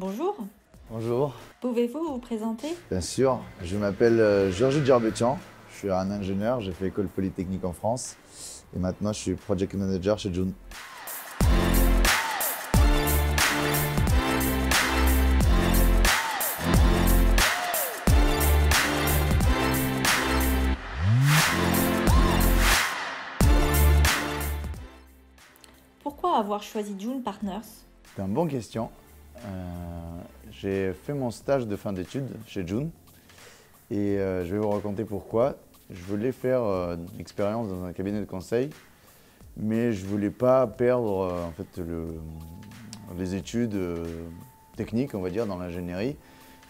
Bonjour. Bonjour. Pouvez-vous vous présenter? Bien sûr. Je m'appelle Georges Djerbetian. Je suis un ingénieur. J'ai fait école polytechnique en France. Et maintenant, je suis Project Manager chez June. Pourquoi avoir choisi June Partners? C'est une bonne question. J'ai fait mon stage de fin d'études chez June et je vais vous raconter pourquoi. Je voulais faire une expérience dans un cabinet de conseil, mais je ne voulais pas perdre en fait, les études techniques, on va dire, dans l'ingénierie.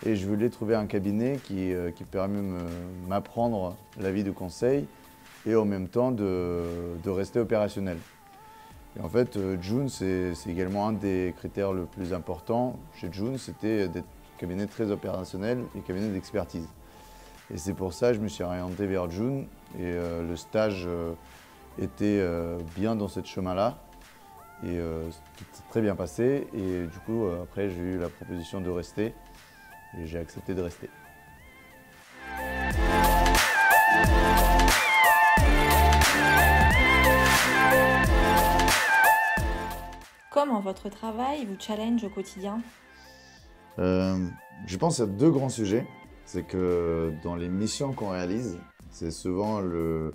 Et je voulais trouver un cabinet qui permet de m'apprendre la vie de conseil et en même temps de rester opérationnel. Et en fait, June, c'est également un des critères les plus importants chez June, c'était des cabinets très opérationnels et cabinets d'expertise. Et c'est pour ça que je me suis orienté vers June et le stage était bien dans ce chemin-là et tout s'est très bien passé. Et du coup, après, j'ai eu la proposition de rester et j'ai accepté de rester. Comment votre travail vous challenge au quotidien? Je pense à deux grands sujets. C'est que dans les missions qu'on réalise, c'est souvent le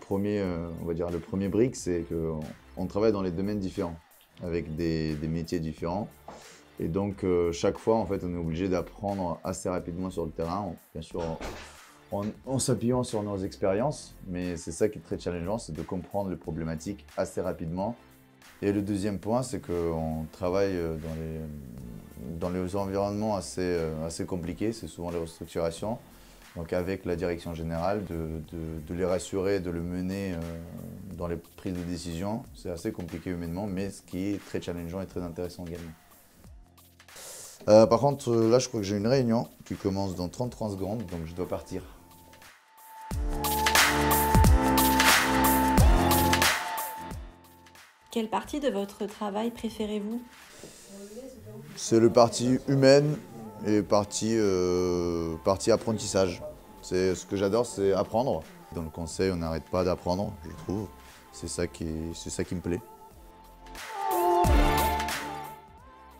premier brick, c'est qu'on travaille dans les domaines différents, avec des métiers différents. Et donc chaque fois, en fait, on est obligé d'apprendre assez rapidement sur le terrain, bien sûr en s'appuyant sur nos expériences, mais c'est ça qui est très challengeant, c'est de comprendre les problématiques assez rapidement. Et le deuxième point, c'est qu'on travaille dans les environnements assez compliqués, c'est souvent les restructurations. Donc avec la direction générale, de les rassurer, de le mener dans les prises de décision, c'est assez compliqué humainement, mais ce qui est très challengeant et très intéressant également. Par contre, là, je crois que j'ai une réunion qui commence dans 33 secondes, donc je dois partir. Quelle partie de votre travail préférez-vous? C'est le parti humaine et partie apprentissage. Ce que j'adore, c'est apprendre. Dans le conseil, on n'arrête pas d'apprendre, je trouve. C'est ça qui me plaît.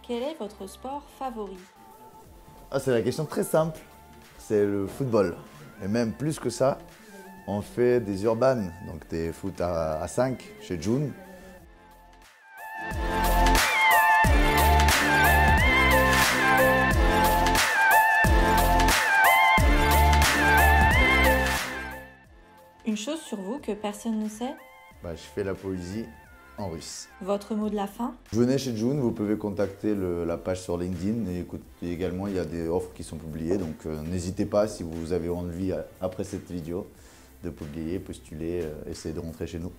Quel est votre sport favori? Ah, c'est la question très simple. C'est le football. Et même plus que ça, on fait des urbanes. Donc des foot à 5 chez June. Une chose sur vous que personne ne sait? Je fais la poésie en russe. Votre mot de la fin? Venez chez June, vous pouvez contacter la page sur LinkedIn et également il y a des offres qui sont publiées. Donc n'hésitez pas si vous avez envie après cette vidéo de publier, postuler, essayer de rentrer chez nous.